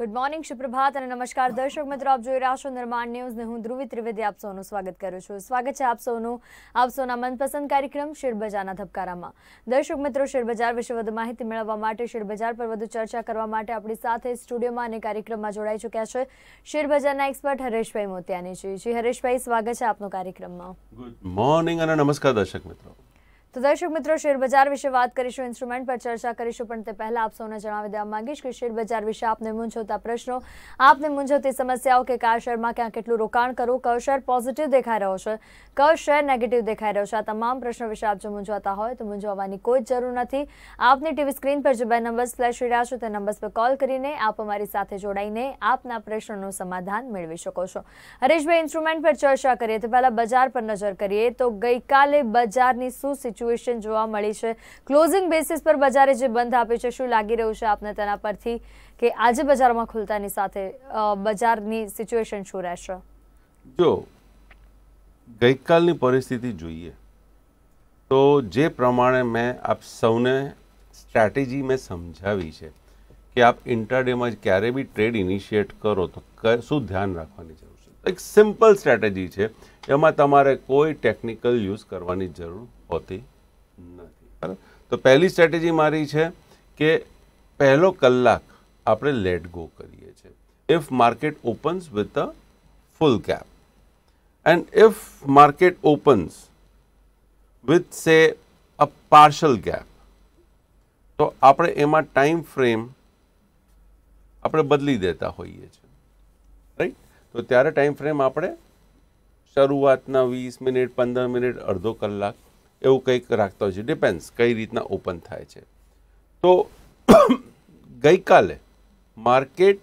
Good morning, સુપ્રભાત અને નમસ્કાર દર્શક મિત્રો, આપ જોઈ રહ્યા છો નિર્માણ ન્યૂઝને. હું ધ્રુવી ત્રિવેદી આપ સૌનું સ્વાગત કરું છું. સ્વાગત છે આપ સૌનું આપ સૌના મનપસંદ કાર્યક્રમ શેરબજારના ધબકારામાં. દર્શક મિત્રો, શેરબજાર વિશે વધુ માહિતી મેળવવા માટે, શેરબજાર પર વધુ ચર્ચા કરવા માટે આપણી સાથે સ્ટુડિયોમાં અને કાર્યક્રમમાં જોડાઈ ચૂક્યા છે શેરબજારના એક્સપર્ટ હરેશભાઈ મોતિયાની છે. જી હરેશભાઈ, સ્વાગત છે આપનો કાર્યક્રમમાં. ગુડ મોર્નિંગ અને નમસ્કાર દર્શક મિત્રો. तो दर्शक मित्रों, शेर बजार विषय बात करीशुं, इंस्ट्रूमेंट पर चर्चा करीशुं, पण ते पहला आप सौने जणावी देवा मांगीश के शेर बजार विषय आपने मूंझोता प्रश्नों, आपने मूंझोती समस्याओं के कया शेर में क्या केटलुं रोकाण करूं, कयो शेर पॉजिटिव देखाई रह्यो छे, कयो शेर नेगेटिव देखाई रह्यो छे, आ तमाम प्रश्नों विषे आप जो मूंझवाता होय तो मूंझवानी कोई जरूर नथी. आपने टीवी स्क्रीन पर जो बे नंबर्स फ्लेश थई रह्या छे ते नंबर्स पर कॉल करीने आप अमारी साथे जोडाईने आपना प्रश्नोनुं समाधान मेळवी शको छो. हरीशभाई, इंस्ट्रूमेंट पर चर्चा करीए तो पहला बजार पर नजर करीए तो गईकाले बजारनी शुं सिच्युएशन जोवा मळी छे, क्लोजिंग बेसिस पर बजारे जे बंध आप्यो छे शुं लागी रह्युं छे आपने तेना परथी के आज बजारमां खुलतानी साथे बजारनी सिच्युएशन शुं रहेशे? जो गईकालनी परिस्थिति जोईए तो जे प्रमाणे मैं आप सौने स्ट्रेटेजी में समझावी छे कि आप इंट्राडे में क्यारे भी ट्रेड इनिशिएट करो तो शुं ध्यान राखवानी जरूर छे. एक सिम्पल स्ट्रेटेजी छे, एमां तमारे कोई टेक्निकल यूज करवानी जरूर होती नहीं. तो पहली स्ट्रेटेजी मारी है कि पहलो कलाक आप लेट गो करिए. If market opens with a full gap and if market opens with say a partial gap तो आप एम टाइम फ्रेम आप बदली देता होइए छे, राइट. तो त्यारे टाइम फ्रेम आप शुरुआतना 20 मिनिट, 15 मिनिट, अर्धो कलाक एवं कई राखता हो, डिपेन्ड्स कई रीतना ओपन थाय छे. तो गई काले मार्केट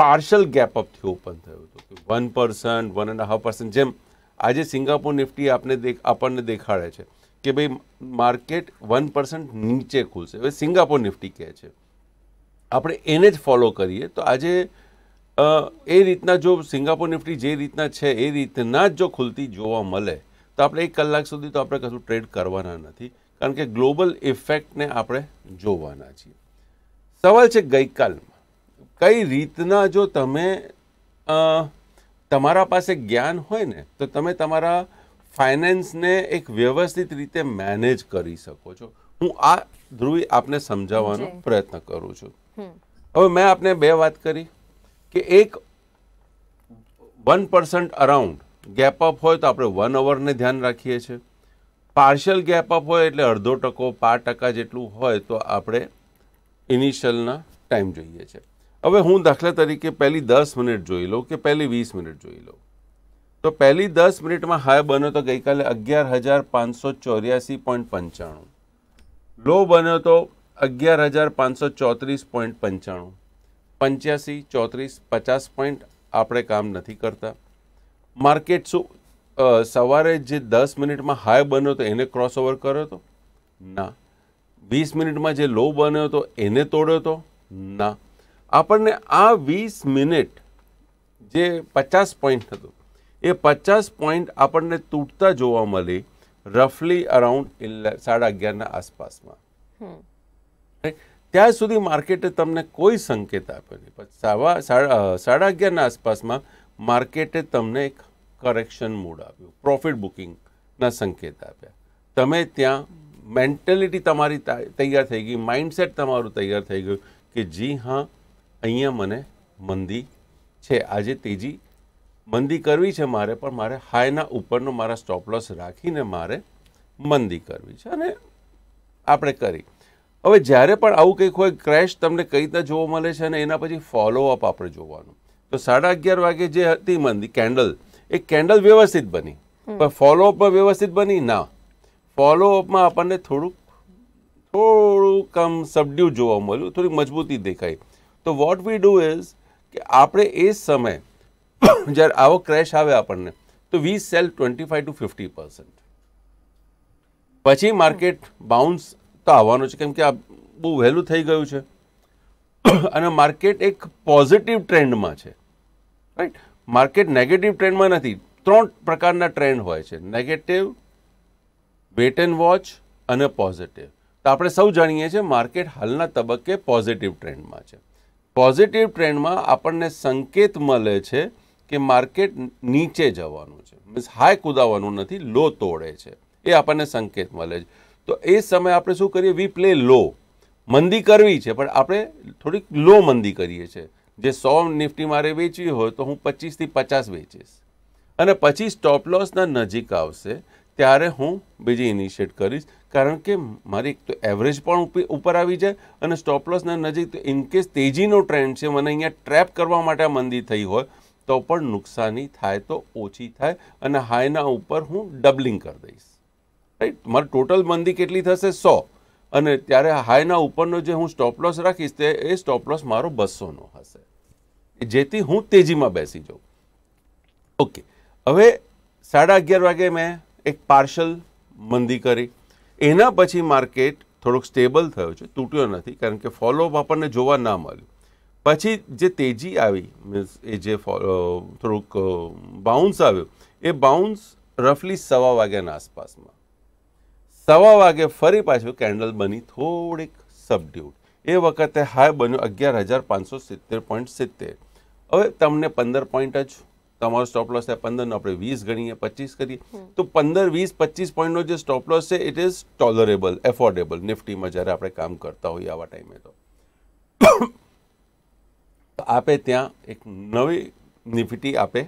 पार्शल गैपअप थी ओपन थयुं, 1%, 1.5%. जेम आज सिंगापोर निफ्टी आपने आपने देखाड़े छे कि भाई मार्केट 1% नीचे खुलशे. हवे सिंगापोर निफ्टी कहे छे आपणे एने ज फॉलो करिए तो आज ए रीतना जो सिंगापोर निफ्टी जे रीतना छे ए रीतना जो खुलती जोवा मळे तो आप एक कलाक सुधी तो आप कशु ट्रेड करवाना नथी, कारण के ग्लोबल इफेक्ट ने आप जोवाना छीए. सवाल है गई काल कई रीतना जो तमे तमारा पासे ज्ञान होय ने तो तमे तमारा फाइनेंस ने एक व्यवस्थित रीते मैनेज करी सको छो. हूँ आ ध्रुवी आपने समझावानो प्रयत्न करूँ छूँ. हवे मैं आपने बे बात करी कि एक 1% अराउंड गैपअप हो तो आप 1 अवर ने ध्यान राखीए छे, पार्शियल गैपअप हो एटले अर्धो टको 5% जेटलू हो तो आप इनिशियल टाइम जोईए छे. हवे हूँ दाखला तरीके पहली 10 मिनिट जोई लो कि पहली 20 मिनिट जोई लो तो पहली 10 मिनिट में हाई बन्यो तो गई काले 11,584.95, लो बन्यो तो 11,534.95, 85, 34, 50 पॉइंट आप काम नहीं करता. मार्केट शू सवारे जे 10 मिनिट में हाई बन्यो तो एने क्रॉसओवर कर्यो तो ना, 20 मिनिट में जे लो बन्यो तो एने तोड्यो तो ना. आपने आ 20 मिनिट जे 50 पॉइंट हतो ए 50 पॉइंट आपने तूटता जोवा मळी रफली अराउंड 11:30 ना आसपास में. त्यार सुधी मार्केटे तमने कोई संकेत आप्यो नहीं, पण 11:30 ना आसपास में मार्केटे तमने एक करेक्शन मूड आप्यो, प्रॉफिट बुकिंग ना संकेत आप्या. तमे त्यां मेंटेलिटी तमारी तैयार थई गई, माइंडसेट तमारुं तैयार थई गयुं कि जी हाँ अहींया मने मंदी छे, आजे तेजी मंदी करवी छे मारे, पर मारे हाईना उपरनो मारा स्टॉप लॉस राखीने मारे मंदी करवी छे अने आपणे करी. हवे ज्यारे पण आवुं कंईक होय क्रेश तमने कई रीते जोवा मळे छे अने एना पछी फॉलोअप आपणे जोवानुं. तो 11:30 जे हती मंदी केंडल, एक केंडल व्यवस्थित बनी पर फॉलोअप में व्यवस्थित बनी ना, फॉलोअप में अपन थोड़ूं कम सबड्यू जोवा मळ्युं, थोड़ी मजबूती देखाई. तो वॉट वी डू इज कि आप समय जब आवो क्रेश आवे अपन तो वी सेल 25 to 50%, पछी मार्केट बाउंस तो आववानो छे, केम के आ बहु वहेलू थई गयुं छे अने मार्केट एक पॉजिटिव ट्रेंड में है, राइट. मार्केट नेगेटिव ट्रेंड में नहीं. 3 प्रकारना ट्रेंड होय छे, नेगेटिव, वेट एंड वॉच अने पॉजिटिव. तो आप सौ जाणीए छे मार्केट हालना तबक्के पॉजिटिव ट्रेंड में है. પોઝિટિવ ટ્રેન્ડમાં આપણને સંકેત મળે છે કે માર્કેટ નીચે જવાનું છે, મીન્સ હાઈ કૂદાવાનું નથી, લો તોડે છે એ આપણને સંકેત મળે છે. તો એ સમયે આપણે શું કરીએ, વી પ્લે લો. મંદી કરવી છે પણ આપણે થોડીક લો મંદી કરીએ છીએ. જે 100 નિફ્ટી મારે વેચવી હોય તો હું 25 થી 50 વેચીશ અને પછી સ્ટોપ લોસના નજીક આવશે ત્યારે હું બીજી ઇનિશિયેટ કરીશ, કારણ કે મારી તો એવરેજ પણ ઉપર આવી જાય અને સ્ટોપ લોસના નજીક. તો ઇનકેસ તેજીનો ટ્રેન્ડ છે, મને અહીંયા ટ્રેપ કરવા માટે મંદી થઈ હોય તો પણ નુકસાની થાય તો ઓછી થાય અને હાઈના ઉપર હું ડબલિંગ કરી દઈશ. રાઈટ, મારી ટોટલ મંદી કેટલી થશે 100 અને ત્યારે હાઈના ઉપરનો જે હું સ્ટોપ લોસ રાખીશ તે એ સ્ટોપ લોસ મારો 200નો હશે, જેથી હું તેજીમાં બેસી જાઉં. ઓકે, હવે 11:30 વાગે મેં એક પાર્શલ મંદી કરી, એના પછી માર્કેટ થોડુંક સ્ટેબલ થયું છે, તૂટ્યો નથી, કારણ કે ફોલોઅપ આપણને જોવા ના મળ્યું. પછી જે તેજી આવી, મીન્સ એ જે થોડુંક બાઉન્સ આવ્યું, એ બાઉન્સ રફલી 1:15 વાગ્યાના આસપાસમાં. 1:15 વાગે ફરી પાછું કેન્ડલ બની થોડીક સબડ્યુડ, એ વખતે હાઈ બન્યો 11,570.70. હવે તમને 15 પોઈન્ટ જ તમારો સ્ટોપ લોસ છે, 15 આપણે 20 ગણીએ, 25 કરીએ તો 15, 20, 25 પોઈન્ટનો જે સ્ટોપ લોસ છે ઇટ ઇઝ ટોલરેબલ, એફોર્ડેબલ નિફ્ટીમાં જ્યારે આપણે કામ કરતા હોઈએ આવા ટાઈમે. તો આપે ત્યાં એક નવી નિફ્ટી આપે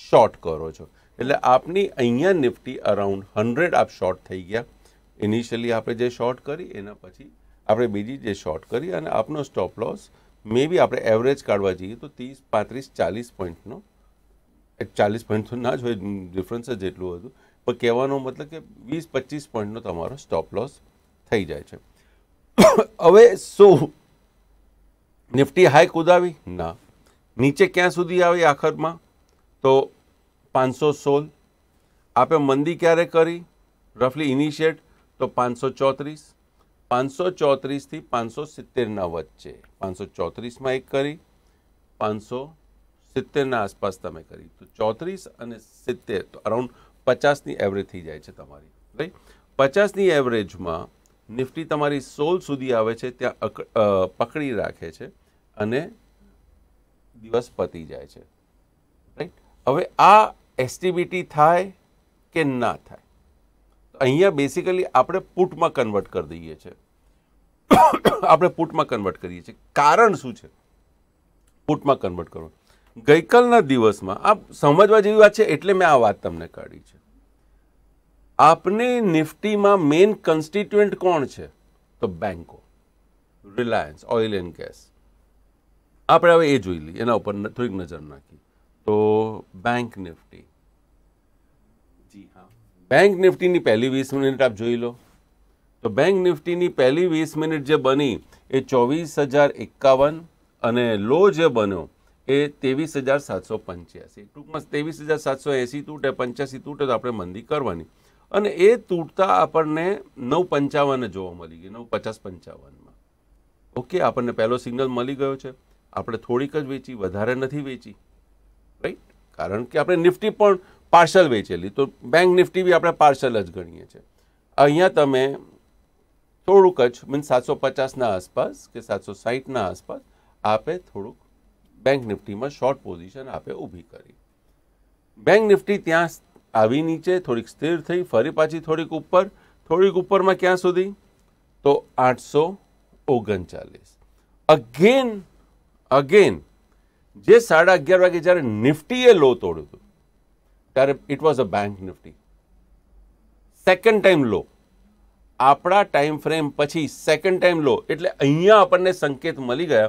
શોર્ટ કરો છો, એટલે આપની અહીંયા નિફ્ટી અરાઉન્ડ 100 આપ શોર્ટ થઈ ગયા. ઇનિશિયલી આપણે જે શોર્ટ કરી એના પછી આપણે બીજી જે શોર્ટ કરી અને આપનો સ્ટોપ લોસ મે બી આપણે એવરેજ કાઢવા જઈએ તો 30, 35, 40 પોઈન્ટનો 40 પોઈન્ટ તો ના જ હોય, ડિફરન્સ જ એટલું હતું, પણ કહેવાનો મતલબ કે 20-25 પોઈન્ટનો તમારો સ્ટોપ લોસ થઈ જાય છે. હવે શું નિફ્ટી હાઈ કૂદાવી? ના. નીચે ક્યાં સુધી આવી આખરમાં? તો 516. આપે મંદી ક્યારે કરી રફલી ઇનિશિયેટ? તો 534. 534 થી 570ના વચ્ચે. 534માં એક કરી, 570ના આસપાસ તમે કરી, તો 34 અને 70 તો અરાઉન્ડ 50ની એવરેજ થઈ જાય છે તમારી. રાઈટ, 50ની એવરેજમાં નિફ્ટી તમારી 16 સુધી આવે છે, ત્યાં પકડી રાખે છે અને દિવસ પતી જાય છે. રાઈટ, હવે આ એસટીબીટી થાય કે ના થાય? તો અહીંયા બેસિકલી આપણે પુટમાં કન્વર્ટ કરી દઈએ છીએ. આપણે પુટમાં કન્વર્ટ કરીએ છીએ, કારણ શું છે પુટમાં કન્વર્ટ કરવું? ગઈકાલના દિવસમાં આ સમજવા જેવી વાત છે, એટલે મેં આ વાત તમને કાઢી છે. આપને નિફ્ટીમાં મેઇન કન્સ્ટિટ્યુઅન્ટ કોણ છે? તો બેન્કો, રિલાયન્સ, ઓઇલ એન્ડ ગેસ. આપણે હવે એ જોઈ લઈએ, એના ઉપર થોડીક નજર નાખી. તો બેંક નિફ્ટી, જી હા, બેંક નિફ્ટીની પહેલી 20 મિનિટ આપ જોઈ લો. તો બેંક નિફ્ટીની પહેલી 20 મિનિટ જે બની એ 24,051 અને લો જે બન્યો એ 23,785. ટૂંકમાં 23,780 તૂટે, 85 તૂટે તો આપણે મંદી કરવાની, અને એ તૂટતા આપણને 9,55 જોવા મળી ગઈ, 9,50-55માં. ઓકે, આપણને પહેલો સિગ્નલ મળી ગયો છે, આપણે થોડીક જ વેચી, વધારે નથી વેચી. રાઈટ, કારણ કે આપણે નિફ્ટી પણ પાર્શલ વેચેલી, તો બેંક નિફ્ટી બી આપણે પાર્શલ જ ગણીએ છીએ. અહીંયા તમે થોડુંક જ, મીન્સ 750ના આસપાસ કે 760ના આસપાસ આપે થોડુંક બેંક નિફ્ટીમાં શોર્ટ પોઝિશન આપે ઊભી કરી. બેંક નિફ્ટી ત્યાં આવી નીચે થોડીક સ્થિર થઈ, ફરી પાછી થોડીક ઉપર, થોડીક ઉપરમાં ક્યાં સુધી? તો 839. અગેન જે 11:30 વાગે જ્યારે નિફ્ટીએ લો તોડ્યું હતું ત્યારે it was a bank Nifty, second time low આપણા ટાઈમ ફ્રેમ પછી, સેકન્ડ ટાઈમ લો. એટલે અહીંયા આપણને સંકેત મળી ગયા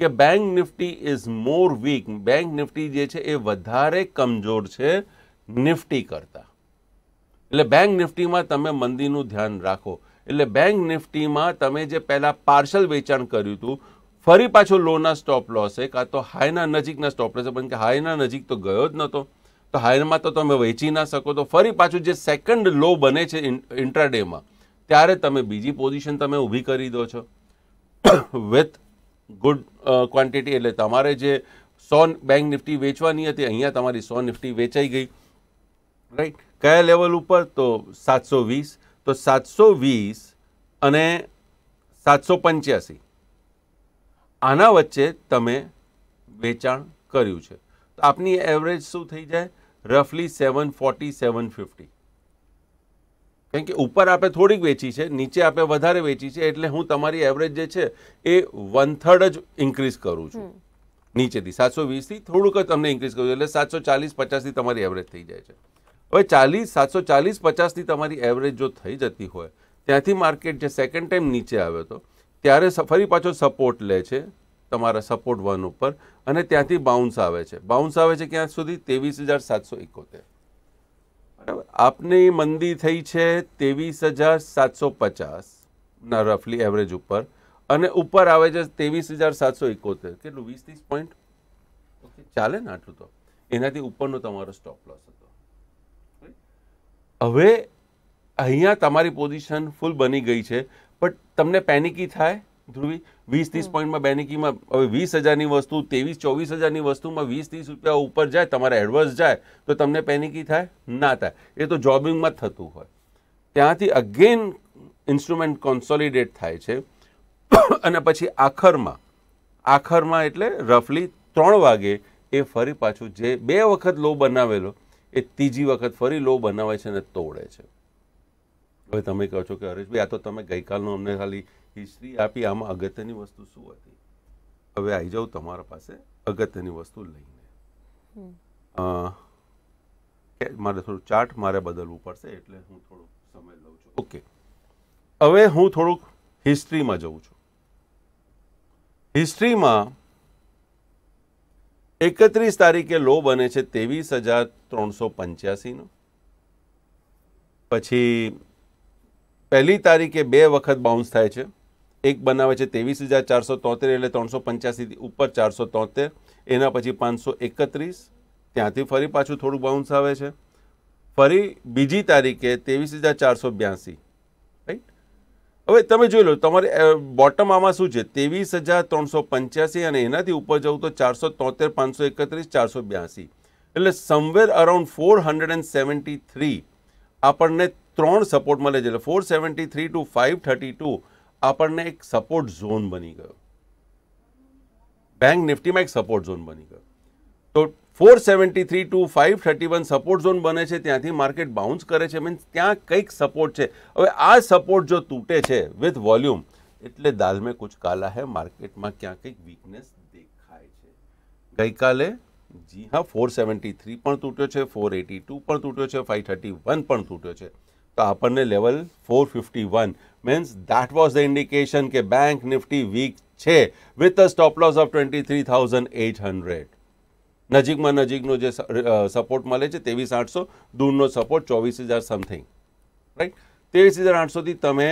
કે bank Nifty is more weak, bank Nifty જે છે એ વધારે કમજોર છે નિફ્ટી કરતાં. એટલે બેંક નિફ્ટીમાં તમે મંદીનું ધ્યાન રાખો. એટલે બેંક નિફ્ટીમાં તમે જે પહેલાં પાર્શલ વેચાણ કર્યું હતું, ફરી પાછો લોના સ્ટોપ લોસે કાં તો હાઈના નજીકના સ્ટોપ લોસે, પણ કે હાઈના નજીક તો ગયો જ નહોતો, તો હાઈમાં તો તમે વેચી ના શકો, તો ફરી પાછું જે સેકન્ડ લો બને છે ઇન્ટ્રાડેમાં ત્યારે તમે બીજી પોઝિશન તમે ઊભી કરી દો છો વિથ ગુડ ક્વોન્ટિટી. એટલે તમારે જે 100 બેંક નિફ્ટી વેચવાની હતી, અહીંયા તમારી 100 નિફ્ટી વેચાઈ ગઈ. રાઈટ, કયા લેવલ ઉપર? તો 720. તો 720 અને 785 આના વચ્ચે તમે વેચાણ કર્યું છે તો આપની એવરેજ શું થઈ જાય રફલી 740-750 કારણ કે ઉપર આપણે થોડીક વેચી છે નીચે આપણે વધારે વેચી છે એટલે હું તમારી એવરેજ જે છે એ 1/3 જ ઇન્ક્રીઝ કરું છું નીચેથી 720 થી થોડુંક જ તમને ઇન્ક્રીઝ કરું એટલે 740-50 થી તમારી એવરેજ થઈ જાય છે હવે 740-50 થી તમારી એવરેજ જો થઈ જતી હોય ત્યાંથી માર્કેટ જે સેકન્ડ ટાઈમ નીચે આવ્યો હતો ત્યારે ફરી પાછો સપોર્ટ લે છે તમારા સપોર્ટ 1 ઉપર અને ત્યાંથી બાઉન્સ આવે છે ક્યાં સુધી 23,771 બરાબર આપની મંદી થઈ છે 23,750 ના રફલી એવરેજ ઉપર અને ઉપર આવે છે 23,771 કેટલું 20-30 પોઈન્ટ ઓકે ચાલે ને આટલું તો એનાથી ઉપરનો તમારો સ્ટોપ લોસ હતો હવે અહીંયા તમારી પોઝિશન ફૂલ બની ગઈ છે बट तमने पेनिकी थाय ध्रुवी 20-30 पॉइंट में पेनिकी में हवे 20,000 वस्तु 23-24,000 वस्तु में 20-30 रुपया ऊपर जाए तमारा एडवर्स जाए तो तमने पेनिकी थाय ना थाय ए तो जॉबिंग में थतुं होय त्यांथी अगेन इंस्ट्रूमेंट कॉन्सोलिडेट थाय छे अने पछी आखर में एटले रफली 3 वागे ए फरी पाछुं जे 2 वखत लो बनावेलो ए तीजी वखत फरी लो बनावाय छे अने तोड़े छे હવે તમે કહો છો કે હરેશભાઈ આ તો તમે ગઈકાલનો અમને ખાલી હિસ્ટ્રી આપી આમાં અગત્યની વસ્તુ શું હતી હવે આવી જાઉં તમારા પાસે અગત્યની વસ્તુ લઈને મારે થોડું ચાર્ટ મારે બદલવું પડશે એટલે હું થોડુંક સમય લઉં છું ઓકે હવે હું થોડુંક હિસ્ટ્રીમાં જઉં છું હિસ્ટ્રીમાં 31 તારીખે લો બને છે 23,385 નો પછી पहली तारीखे 2 वखत बाउंस थाय छे एक बनावे छे 23,473 एटले 385 ऊपर 473 एना पछी 531 त्यांथी फरी पाछुं थोड़ुं बाउंस आवे छे फरी बीजी तारीखे 23,482 राइट हवे तमे जोई लो तमारे बॉटम आमां शुं छे 23,385 अने एनाथी ऊपर जवुं तो 473 531 482 एटले समवेर अराउंड 473 આપણને 3 સપોર્ટ મળે છે એટલે 473 to 532 આપણને એક સપોર્ટ ઝોન બની ગયો બેંક નિફ્ટીમાં એક સપોર્ટ ઝોન બની ગયો તો 473 to 531 સપોર્ટ ઝોન બને છે ત્યાંથી માર્કેટ બાઉન્સ કરે છે મીન્સ ત્યાં કંઈક સપોર્ટ છે હવે આ સપોર્ટ જો તૂટે છે વિથ વોલ્યુમ એટલે દાલ મેં કુછ કાલા હે માર્કેટમાં ક્યાં કંઈક વીકનેસ દેખાય છે ગઈકાલે जी हाँ 473 पर तूट्यो छे 482 पर तूट्यो छे 531 पर तूट्यो छे तो आपने level 451 means that was the indication के बैंक निफ्टी वीक छे with a stop loss of 23,800 नजीक में नजीक नो जे सपोर्ट मळे छे 23,800 दूर नो सपोर्ट 24,000 समथिंग राइट 23,800 थी तमे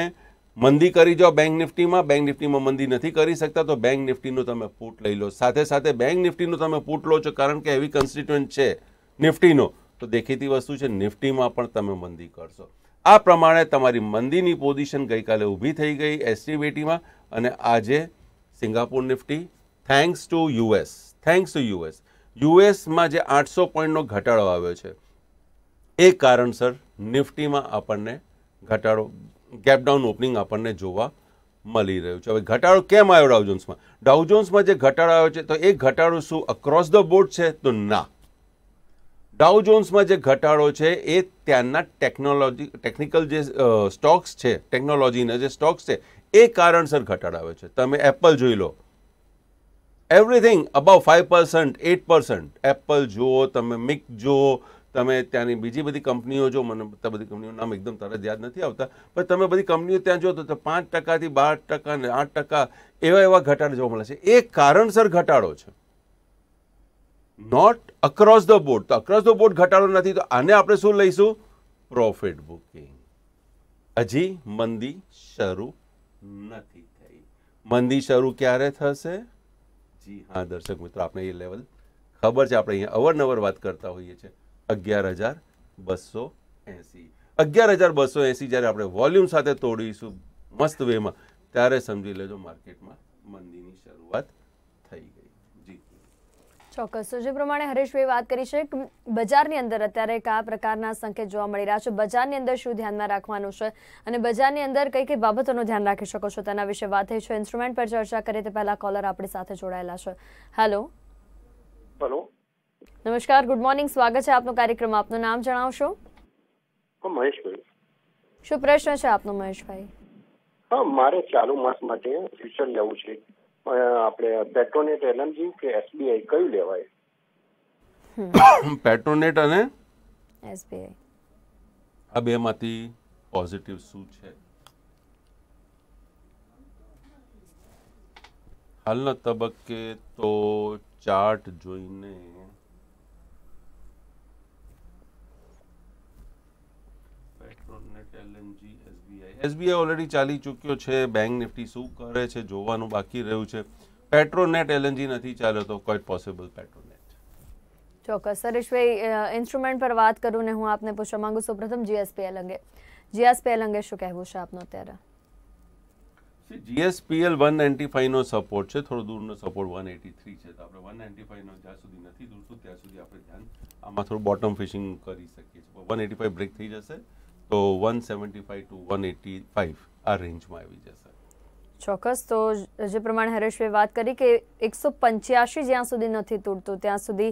मंदी करी जाओ बैंक निफ्टी में मंदी नहीं करी सकता तो बैंक निफ्टी नो तमे पुट लई लो साथे साथे बैंक निफ्टी नो तमे पुट लो छो कारण के हेवी कंस्टिट्यूएंट छे निफ्टी नो तो देखेती वस्तु छे निफ्टी में पण तमे मंदी करशो आ प्रमाणे तमारी मंदी नी पोजीशन गई काले ऊभी थई गई एसटीबीटी में अने आजे Singapore Nifty thanks to US में जे 800 पॉइंट नो घटाड़ो आव्यो छे ए कारणसर निफ्टी में आपने घटाड़ो गैप डाउन ओपनिंग आपने जोवा मळी रह्युं छे हवे घटाड़ो केम आव्यो डाउ जोन्स में जो घटाड़ो आव्यो छे तो ए घटाड़ो शू अक्रॉस द बोर्ड छे तो ना डाउ जोन्स में जो घटाड़ो छे ए त्यांना टेक्निकल जे स्टॉक्स छे टेक्नोलॉजीना जे स्टॉक्स छे ए कारणसर घटाड़ो आव्यो छे तमे एप्पल जोई लो एवरीथिंग अबाव 5% 8% एप्पल जुओ तमे मिक जुओ तमे त्यानी बीजी बधी कंपनीओ जो मने बधी कंपनीओ नाम एकदम तरत याद नहीं आता पर तमे बधी कंपनीओ त्यां जो तो 5% थी 12% ने 8% एवा घटाड़ा जोवा मळे छे एक कारणसर घटाड़ो छे नॉट अक्रॉस ध बोर्ड तो अक्रॉस ध बोर्ड घटाड़ो नहीं तो आने आपणे शुं लईशुं प्रोफिट बुकिंग हजी मंदी शरू नथी थई मंदी शरू क्यारे थशे जी हाँ दर्शक मित्रों आपने ए लेवल खबर छे आपणे अहींया अवरनवर बात करता होईए छे 11,280 11,280 जब आप वॉल्यूम साथ तोड़ीशू मस्त वे में तरह समझी लेजो मार्केट में मंदी की शुरुआत थी गई जी ચોક્કસ જે પ્રમાણે હરેશભાઈ વાત કરી છે કે બજારની અંદર અત્યારે કયા પ્રકારના સંકેત જોવા મળી રહ્યા છે, બજારની અંદર શું ધ્યાનમાં રાખવાનું છે અને બજારની અંદર કઈ કઈ બાબતોનું ધ્યાન રાખી શકો છો તેના વિશે વાત થઈ છે. ઇન્સ્ટ્રુમેન્ટ પર ચર્ચા કરીએ તે પહેલા કોલર આપણી સાથે જોડાયેલા છે. હેલો હેલો નમસ્કાર, ગુડ મોર્નિંગ, સ્વાગત છે આપનો કાર્યક્રમ. આપનું નામ જણાવશો? મહેશભાઈ. શું પ્રશ્ન છે આપનો મહેશભાઈ? હા, મારે ચાલુ માસ માટે ફ્યુચર લેવું છે. पेट्रोनेट एलएमजी के एसबीआई कई लेवाय? पेट्रोनेट अने एसबीआई आ बेमांथी पॉजिटिव शुं छे? हालना तबक्के तो चार्ट जोईने पेट्रोनेट एलएमजी एसबीआई ऑलरेडी चाली चूक्यो छे. बैंक निफ्टी शू करे छे जोवानुं बाकी रह्युं छे. पेट्रोनेट एलएनजी नथी चाल्यो तो क्वाइट पॉसिबल पेट्रोनेट. चौक्कस सरेशभाई, इंस्ट्रुमेंट पर बात करूं ने हूँ आपने पूछवा मांगू छूं प्रथम जीएसपीएल अंगे. जीएसपीएल अंगे शुं कहेवुं छे आपनो? अत्यारे जीएसपीएल 195 नो सपोर्ट छे, थोड़ो दूरनो सपोर्ट 183 छे तो आपणे 195 नो ज्यां सुधी नथी दूरशुं त्यां सुधी आपणे ध्यान आमां थोड़ो बॉटम फिशिंग करी शकीए छीए. 185 ब्रेक थई जशे तो 175 टू 185 आ रेंज में આવી જશે. ચોક્કસ તો જે પ્રમાણે હરેશભાઈ વાત કરી કે 185 જ્યાં સુધી નથી તૂટતું ત્યાં સુધી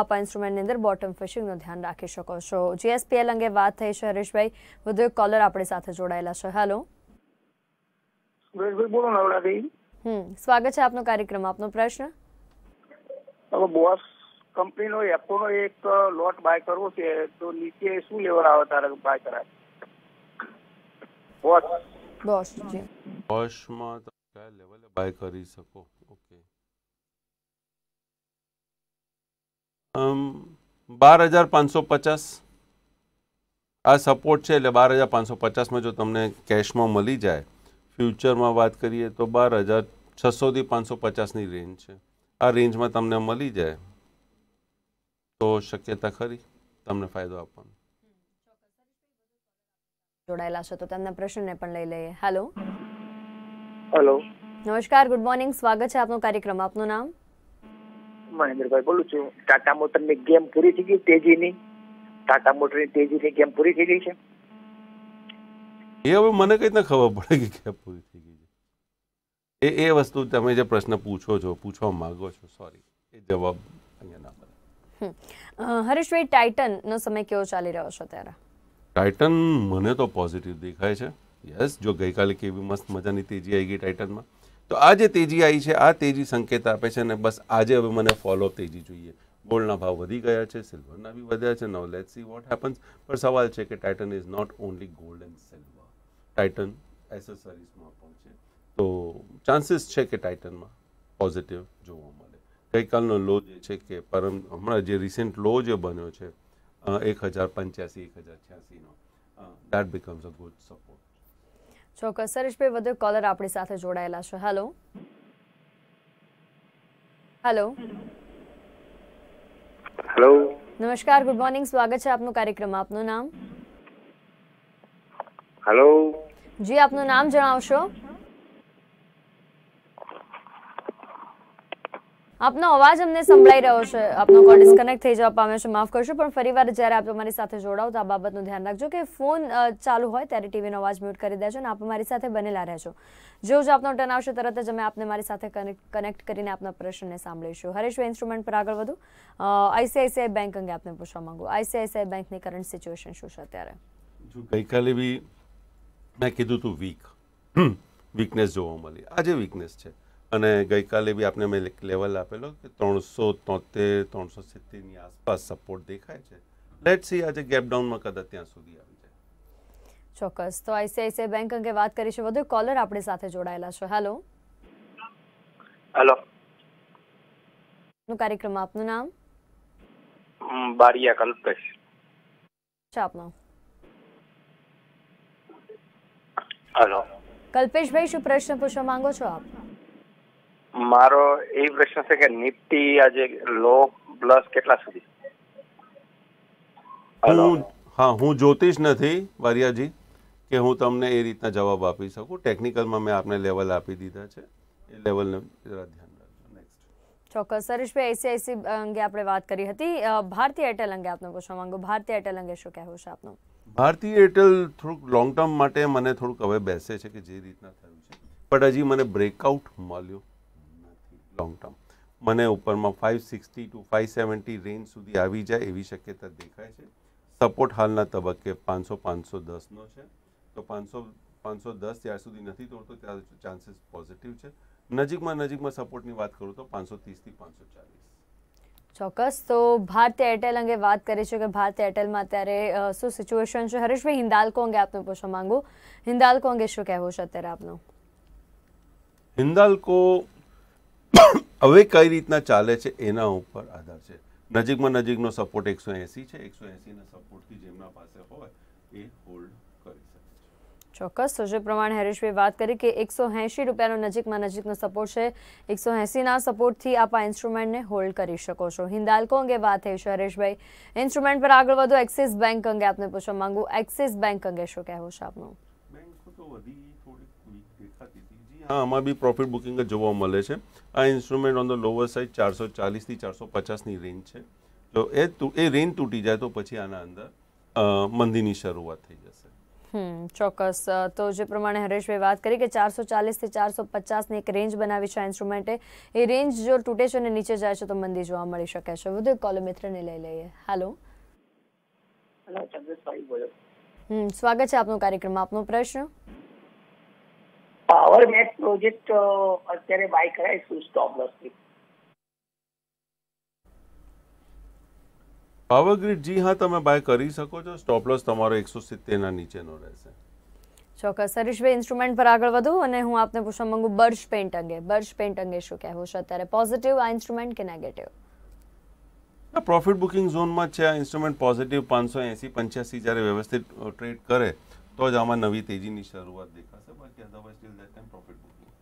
આપ ઇન્સ્ટ્રુમેન્ટની અંદર બોટમ ફિશિંગનો ધ્યાન રાખી શકો છો. જીએસપીએલ અંગે વાત થઈ છે હરેશભાઈ. વધુ એક કોલર આપણી સાથે જોડાયેલા છે. હેલો હરેશભાઈ બોલો નવરાભાઈ. સ્વાગત છે આપનો કાર્યક્રમ. આપનો પ્રશ્ન? હવે બોસ कंपनीનો એપોનો એક લોટ બાય કરવો છે તો નીચે શું લેવલ આવે ત્યારે બાય કરાય? બોસ જી બોસમાં તો કયા લેવલે બાય કરી શકો? ઓકે 12550 આ સપોર્ટ છે એટલે 12550 માં જો તમને કેશમાં મળી જાય. ફ્યુચરમાં વાત કરીએ તો 12600 થી 550 ની રેન્જ છે. આ રેન્જમાં તમને મળી જાય तो शक्यता खरी तमने फायदो आपवानो. जोडायला छो तो तमना प्रश्न ने पण लई लईए. हेलो हेलो नमस्कार, गुड मॉर्निंग, स्वागत छे आपनो कार्यक्रम. आपनो नाम? महेंद्रभाई बोलू छू. टाटा मोटर ने गेम पूरी थी गई तेजीनी? टाटा मोटर ने तेजीनी गेम पूरी थी गई छे? ए हवे मने कई न खबर पड़े कि क्या पूरी थी गई छे. ए ए वस्तु तमे जे प्रश्न पूछो छो पूछवा मांगो छो सॉरी ए जवाब अहींया ना. हरीश भाई, टाइटन नो समय केवो चाली रह्यो छे त्यारे? टाइटन मने तो पॉजिटिव देखाय छे. यस, जो गई काले केवी मस्त मजानी तेजी आई गई टाइटन में तो आज तेजी आई है. आ तेजी संकेत आपे छे ने बस आज हवे मने फॉलोअप तेजी जोईए. गोल्डना भाव वधी गया है, सिल्वरना भी वध्या है. Now let's see what happens. पर सवाल है कि Titan is not only gold and silver. Titan accessories में पण छे तो चांसेस है कि टाइटन में पॉजिटिव जोवा मळे. गई काल लो के परम हमारा जो रिसेंट लो जो बनो है 1085-1086 नो that becomes a good support. चौक्कस सरेश भाई, वधु कॉलर आपणी साथे जोड़ायेला छे. हेलो हेलो हेलो नमस्कार, गुड मॉर्निंग, स्वागत है आपनो कार्यक्रम. आपनो नाम? हेलो जी आपनो नाम जणावशो? आपनो अवाज हमने संभळाई रह्यो छे. आपनो कॉल डिस्कनेक्ट थई जवा पाम्यो छे, माफ करशो. पण फरीवार ज्यारे आप अमारी साथे जोड़ाओ तो आ बाबतनुं ध्यान राखजो कि फोन चालू होय त्यारे टीवीनो अवाज म्यूट करी देजो अने आप अमारी साथे बनेला रहेजो. जो जो आपनो टर्न आवशे तरत ज अमे आपने मारी साथे कनेक्ट करीने आपना प्रश्नने सांभळीशुं. हरेशभाई, इंस्ट्रुमेंट पर आगळ वधो. आईसीआईसीआई बैंक अंगे आपने पूछवा मांगो. आईसीआईसीआई बैंक नी करंट सिच्युएशन शुं छे त्यारे? जो गई काले भी मैं कीधुं तुं वीक वीकनेस जोवा मळी. आजे वीकनेस छे अने गई काले भी आपने मैं लेवल आपेलो कि 373-370 ની आसपास सपोर्ट देखाय छे. लेट्स सी आज गैप डाउन में कदा त्यां सुधी आवी जाए. चौक्कस तो आईसीआईसीआई बैंक अंगे बात करी छे. वधु कॉलर आपणे साथे जोडायेला छे. हेलो हेलो नो कार्यक्रम. आपनु नाम? बारिया कल्पेश छे. आपनो? हेलो कल्पेश भाई, शुं प्रश्न पूछवा मांगो छो आप? मारो ए प्रश्न है कि निफ्टी आज लो प्लस કેટલા સુધી? हेलो हाँ, हूँ ज्योतिष नहीं वारिया जी कि हूँ तमने ए रीतना जवाब आपी सकूँ. टेक्निकल में मैं आपने लेवल आपी दीधा है, लेवल ने जरा ध्यान रखो. नेक्स्ट ચોક્કસ હરીશભાઈ, આઈસીઆઈસીઆઈ અંગે આપણે વાત કરી હતી, ભારતી એરટેલ અંગે આપને પૂછવા માંગુ. ભારતી એરટેલ અંગે શું કહેવું છે આપનું? ભારતી એરટેલ થોડુંક લોંગ ટર્મ માટે મને થોડુંક હવે બેસે છે કે જે રીતના થયું છે, બટ હજી મને બ્રેકઆઉટ મળ્યો નથી. લોંગ ટર્મ મને ઉપરમાં 560 to 570 રેન્જ સુધી આવી જાય એવી શક્યતા દેખાય છે. સપોર્ટ હાલના તબક્કે 500-510નો છે, તો 500-510 જ્યાં સુધી નથી તોડતો ત્યાં ચાન્સીસ પોઝિટિવ છે. નજીકમાં સપોર્ટની વાત કરું તો 530 થી 540. ચોક્કસ. તો ભારતી એરટેલ અંગે વાત કરી છે કે ભારતી એરટેલમાં અત્યારે શું સિચ્યુએશન છે? હરીશભાઈ, હિન્દાલ્કો અંગે આપને પૂછવા માંગુ. હિન્દાલ્કો અંગે શું કહેવું છે અત્યારે આપનું? હિન્દાલ્કો હવે કઈ રીતના ચાલે છે એના ઉપર આધાર છે. નજીકનો સપોર્ટ 180 છે. 180ના સપોર્ટથી જેમના પાસે હોય એ હોલ્ડ કરી શકે. ચોક્કસ. તો જે પ્રમાણે હરીશભાઈ વાત કરી કે 180 રૂપિયાનો નજીકનો સપોર્ટ છે, 180ના સપોર્ટથી આપ આ ઇન્સ્ટ્રુમેન્ટને હોલ્ડ કરી શકો છો. હિન્દાલ્કો અંગે વાત થઈ છે હરીશભાઈ. ઇન્સ્ટ્રુમેન્ટ પર આગળ વધો. એક્સિસ બેંક અંગે આપને પૂછવા માંગુ. એક્સિસ બેંક અંગે શું કહેવું છે આપનું? બેંક તો વધી થોડી દેખાતી હતી. હા, આમાં બી પ્રોફિટ બુકિંગ જોવા મળે છે. આ instrument on the lower side 440 થી 450ની રેન્જ છે. તો એ રેન્જ તૂટી જાય તો પછી આના અંદર મંદીની શરૂઆત થઈ જશે. ચોક્કસ. તો જે પ્રમાણે હરેશભાઈ વાત કરી કે 440 થી 450ની એક રેન્જ બનાવી છે ઇન્સ્ટ્રુમેન્ટે. એ રેન્જ જો તૂટે છે અને નીચે જાય છે તો મંદી જોવા મળી શકે છે. વધુ કોલ મિત્રને લઈ લઈએ. હેલો, સ્વાગત છે આપનો કાર્યક્રમમાં. આપનો પ્રશ્ન? પાવર નેટ પ્રોજેક્ટ અત્યારે બાય કરાય છે સ્ટોપ લોસથી. પાવર ગ્રીડ, જી હા, તમે બાય કરી શકો છો. સ્ટોપ લોસ તમારો 170ના નીચેનો રહેશે. ચોક્કસ. હરીશભાઈ, ઇન્સ્ટ્રુમેન્ટ પર આગળ વધું અને હું આપને પૂછવા માંગુ બર્જ પેન્ટ અંગે. બર્જ પેન્ટ અંગે શું કહેવું છે અત્યારે? પોઝિટિવ આ ઇન્સ્ટ્રુમેન્ટ કે નેગેટિવ? ના, પ્રોફિટ બુકિંગ ઝોનમાં છે આ ઇન્સ્ટ્રુમેન્ટ. પોઝિટિવ 580-585 જ્યારે વ્યવસ્થિત ટ્રેડ કરે તો જ આમાં નવી તેજીની શરૂઆત દેખાશે. બાકી otherwise till that time profit booking.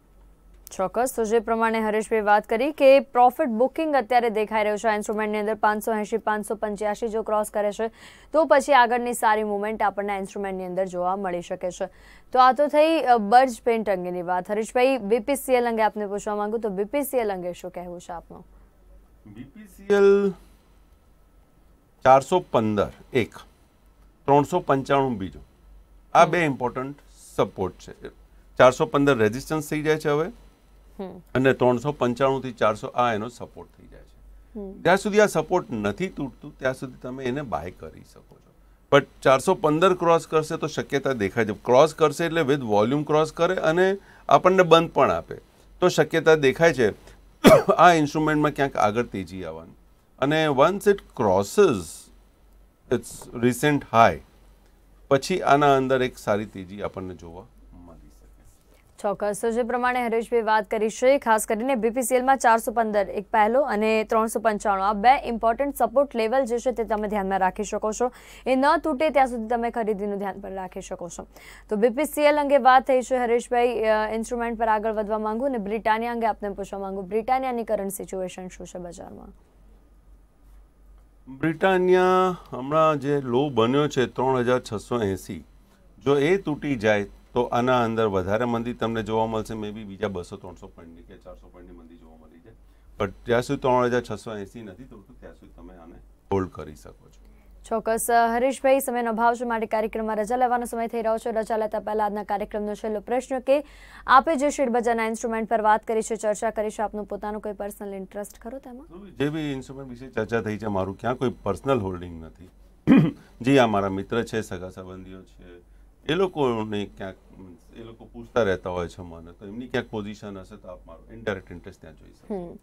ચોક્કસ. તો જે પ્રમાણે હરેશભાઈ વાત કરી કે પ્રોફિટ બુકિંગ અત્યારે દેખાઈ રહ્યું છે આ ઇન્સ્ટ્રુમેન્ટની અંદર. 580-585 જો ક્રોસ કરે છે તો પછી આગળની સારી મુવમેન્ટ આપણને આ ઇન્સ્ટ્રુમેન્ટની અંદર જોવા મળી શકે છે. તો આ તો થઈ બર્જ પેન્ટ અંગેની વાત. હરીશભાઈ, બીપીસીએલ અંગે આપને પૂછવા માંગુ. તો બીપીસીએલ અંગે શું કહેવું છે આપનું? બીપીસીએલ 415 એક, 395 બીજો. આ બે ઇમ્પોર્ટન્ટ સપોર્ટ છે. 415 રેઝિસ્ટન્સ થઈ જાય છે હવે, અને 395 થી 400 આ એનો સપોર્ટ થઈ જાય છે. જ્યાં સુધી આ સપોર્ટ નથી તૂટતું ત્યાં સુધી તમે એને બાય કરી શકો છો. બટ 415 ક્રોસ કરશે તો શક્યતા દેખાય છે. ક્રોસ કરશે એટલે વિથ વોલ્યુમ ક્રોસ કરે અને આપણને બંધ પણ આપે તો શક્યતા દેખાય છે આ ઇન્સ્ટ્રુમેન્ટમાં ક્યાંક આગળ તેજી આવવાની. અને once it crosses its recent high પછી આના અંદર એક સારી તેજી આપણને જોવા. ચોક્કસ. તો જે પ્રમાણે હરેશભાઈ વાત કરી છે, ખાસ કરીને બીપીસીએલમાં 415 એક પહેલો અને 395 આ બે ઇમ્પોર્ટન્ટ સપોર્ટ લેવલ જે છે તે તમે ધ્યાનમાં રાખી શકો છો. એ ન તૂટે ત્યાં સુધી તમે ખરીદીનું ધ્યાન પર રાખી શકો છો. તો બીપીસીએલ અંગે વાત થઈ છે. હરેશભાઈ, ઇન્સ્ટ્રુમેન્ટ પર આગળ વધવા માંગુ અને બ્રિટાનિયા અંગે આપને પૂછવા માંગુ. બ્રિટાનિયાની કરંટ સિચ્યુએશન શું છે બજારમાં? બ્રિટાનિયા હમણાં જે લો બન્યો છે 3680, જો એ તૂટી જાય તો આના અંદર વધારે મંદી તમને જોવા મળશે. મે બી બીજા 200-300 પોઈન્ટની કે 400 પોઈન્ટની મંદી જોવા મળી છે. બટ ત્યાં સુધી 3680 નથી તોડતું ત્યાં સુધી તમે આને હોલ્ડ કરી શકો છો. ચોક્કસ. હરીશભાઈ, સમયનો અભાવ છે માટે કાર્યક્રમમાં રજા લેવાનો સમય થઈ રહ્યો છે. રજા લેતા પહેલા આજના કાર્યક્રમનો છેલ્લો પ્રશ્ન કે આપે જે શેરબજારના ઇન્સ્ટ્રુમેન્ટ પર વાત કરી છે, ચર્ચા કરી છે, આપનું પોતાનું કોઈ પર્સનલ ઇન્ટરેસ્ટ ખરો તેમાં? જે બી ઇન્સ્ટ્રુમેન્ટ વિશે ચર્ચા થઈ છે મારું ક્યાં કોઈ પર્સનલ હોલ્ડિંગ નથી. જી આ મારા મિત્ર છે, સગા સંબંધીઓ છે, એ લોકોને ક્યાંક એ લોકો પૂછતા રહેતા હોય છે મને, તો એમની ક્યાંક પોઝિશન હશે તો આપ મારો ઇન્ડાયરેક્ટ ઇન્ટરેસ્ટ ત્યાં જોઈ શકો.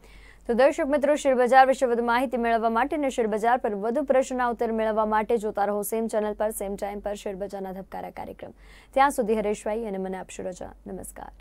તો દર્શક મિત્રો, શેરબજાર વિશે વધુ માહિતી મેળવવા માટે અને શેરબજાર પર વધુ પ્રશ્નના ઉત્તર મેળવવા માટે જોતા રહો સેમ ચેનલ પર, સેમ ટાઈમ પર શેરબજારના ધબકારા કાર્યક્રમ. ત્યાં સુધી હરેશભાઈ અને મને આપશો રજા. નમસ્કાર.